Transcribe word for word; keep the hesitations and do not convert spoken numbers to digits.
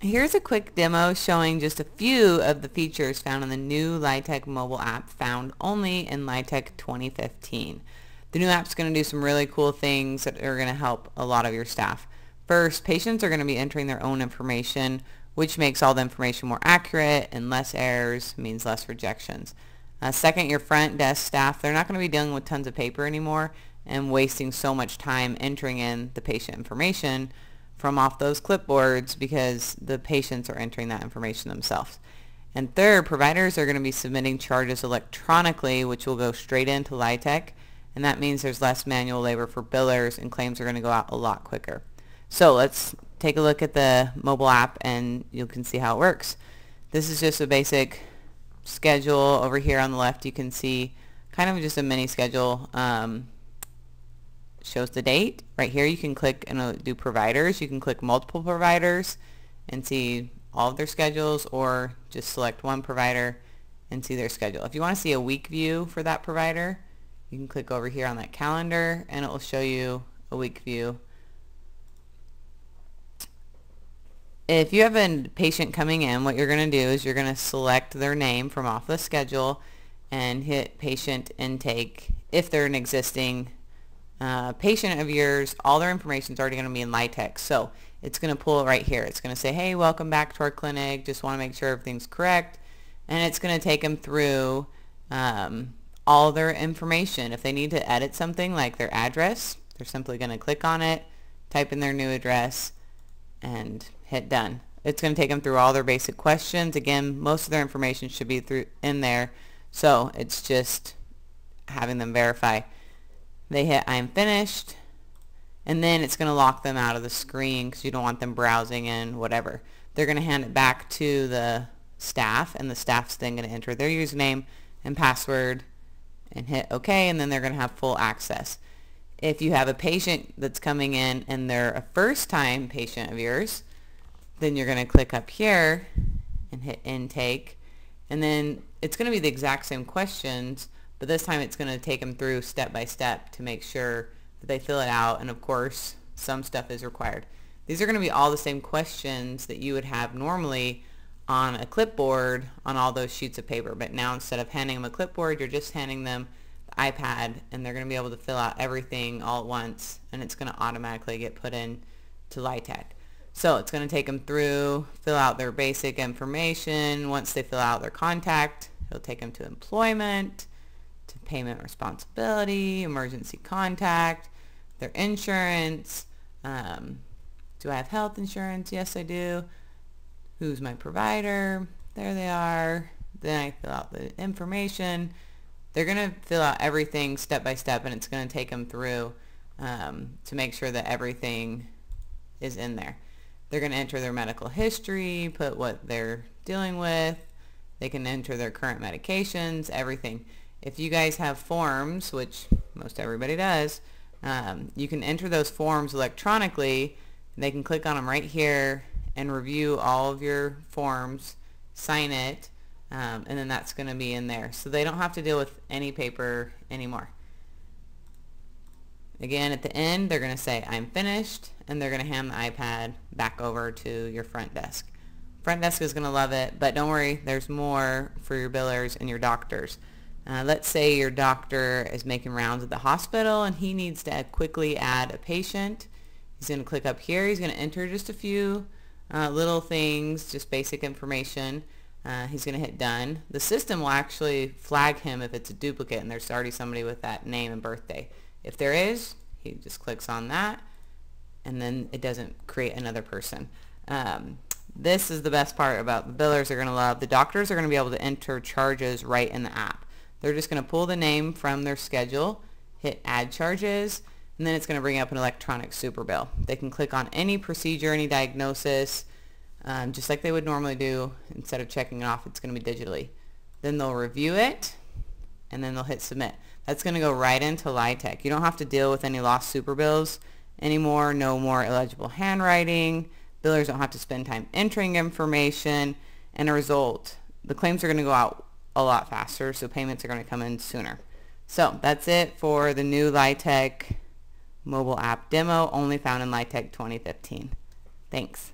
Here's a quick demo showing just a few of the features found in the new Lytec mobile app, found only in Lytec twenty fifteen. The new app's going to do some really cool things that are going to help a lot of your staff. First, patients are going to be entering their own information, which makes all the information more accurate, and less errors means less rejections. Uh, second, your front desk staff, they're not going to be dealing with tons of paper anymore and wasting so much time entering in the patient information from off those clipboards, because the patients are entering that information themselves. And third, providers are going to be submitting charges electronically, which will go straight into Lytec, and that means there's less manual labor for billers, and claims are going to go out a lot quicker. So let's take a look at the mobile app and you can see how it works. This is just a basic schedule. Over here on the left you can see kind of just a mini schedule. Um, shows the date. Right here you can click and do providers. You can click multiple providers and see all of their schedules, or just select one provider and see their schedule. If you want to see a week view for that provider, you can click over here on that calendar and it will show you a week view. If you have a patient coming in, what you're going to do is you're going to select their name from off the schedule and hit patient intake. If they're an existing Uh, patient of yours, all their information is already going to be in Lytec, so it's going to pull it right here. It's going to say, hey, welcome back to our clinic, just want to make sure everything's correct, and it's going to take them through um, all their information. If they need to edit something like their address, they're simply going to click on it, type in their new address, and hit done. It's going to take them through all their basic questions. Again, most of their information should be through in there, so it's just having them verify. They hit I'm finished, and then it's going to lock them out of the screen because you don't want them browsing and whatever. They're going to hand it back to the staff, and the staff's then going to enter their username and password and hit OK, and then they're going to have full access. If you have a patient that's coming in and they're a first-time patient of yours, then you're going to click up here and hit intake, and then it's going to be the exact same questions, but this time it's going to take them through step by step to make sure that they fill it out, and of course some stuff is required. These are going to be all the same questions that you would have normally on a clipboard on all those sheets of paper, but now instead of handing them a clipboard, you're just handing them the iPad, and they're going to be able to fill out everything all at once, and it's going to automatically get put in to Lytec. So it's going to take them through, fill out their basic information. Once they fill out their contact, it'll take them to employment, to payment responsibility, emergency contact, their insurance, um, do I have health insurance? Yes, I do. Who's my provider? There they are. Then I fill out the information. They're going to fill out everything step by step, and it's going to take them through um, to make sure that everything is in there. They're going to enter their medical history, put what they're dealing with. They can enter their current medications, everything. If you guys have forms, which most everybody does, um, you can enter those forms electronically. They can click on them right here and review all of your forms, sign it, um, and then that's going to be in there. So they don't have to deal with any paper anymore. Again, at the end, they're going to say, I'm finished, and they're going to hand the iPad back over to your front desk. Front desk is going to love it, but don't worry, there's more for your billers and your doctors. Uh, let's say your doctor is making rounds at the hospital and he needs to quickly add a patient. He's going to click up here. He's going to enter just a few uh, little things, just basic information. Uh, he's going to hit done. The system will actually flag him if it's a duplicate and there's already somebody with that name and birthday. If there is, he just clicks on that, and then it doesn't create another person. Um, this is the best part about the billers are going to love. The doctors are going to be able to enter charges right in the app. They're just going to pull the name from their schedule, hit add charges, and then it's going to bring up an electronic super bill. They can click on any procedure, any diagnosis, um, just like they would normally do. Instead of checking it off, it's going to be digitally. Then they'll review it, and then they'll hit submit. That's going to go right into Lytec. You don't have to deal with any lost super bills anymore, no more illegible handwriting. Billers don't have to spend time entering information, and a result, the claims are going to go out a lot faster, so payments are going to come in sooner. So that's it for the new Lytec mobile app demo, only found in Lytec twenty fifteen. Thanks.